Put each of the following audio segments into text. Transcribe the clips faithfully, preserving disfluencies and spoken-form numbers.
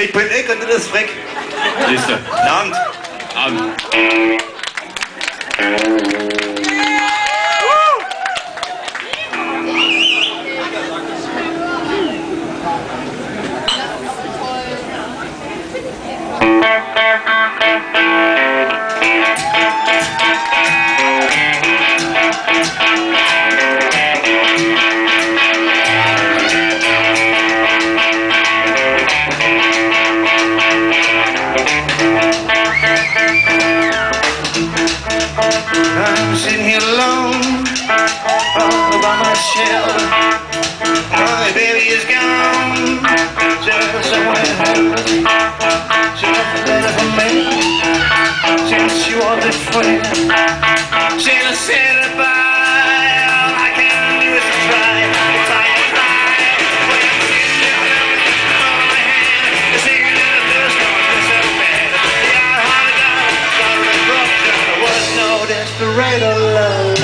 Ich bin ich und das ist Frick. Siehst du. Abend. Abend. I'm sitting here alone, all by myself. My baby is gone, just somewhere else. Just a letter from me, since you are the friend. Since I said goodbye, all I can do is try, try, try. When I'm sitting down with all my hand, the secret of the first one was so bad. The eye hard down, sorry broke down. There was no desperado love. Desperado love.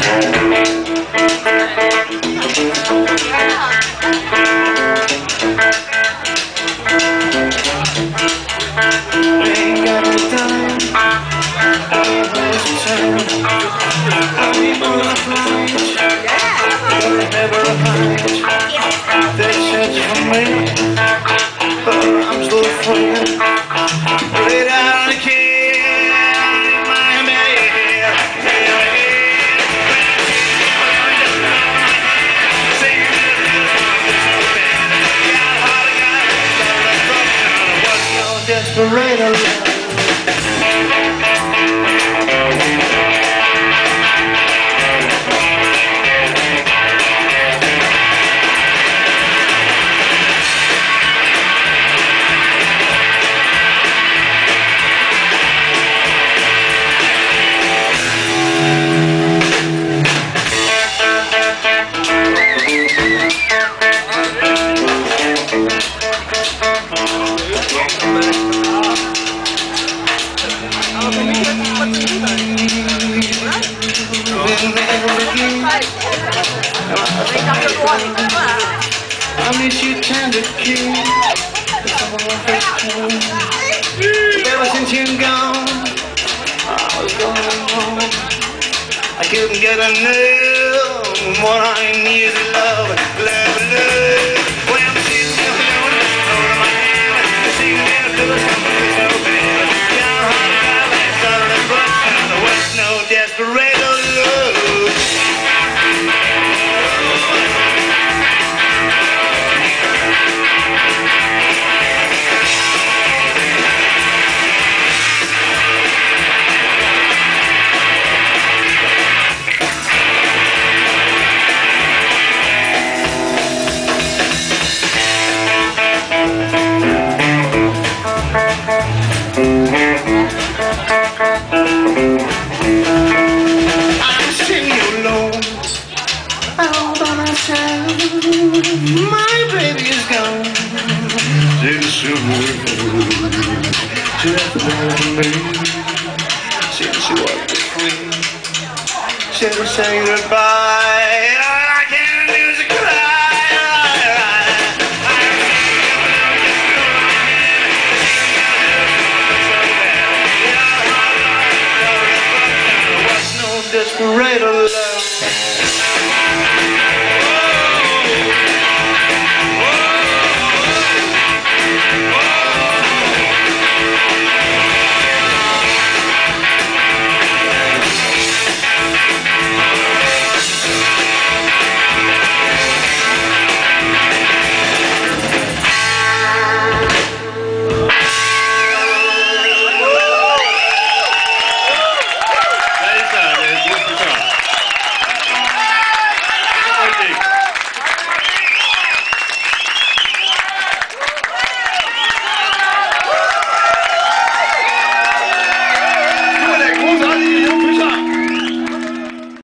I miss you tender, cute. Ever since you're gone, I was going home. I couldn't get enough. What I need is love, love, love. When I'm sitting down alone, holding my hand, I see that there was something so bad. Down hard, I left out of the brush, and there was no desperado love. My baby is gone. Since you moved, just love me. Since you are the queen, since I say goodbye.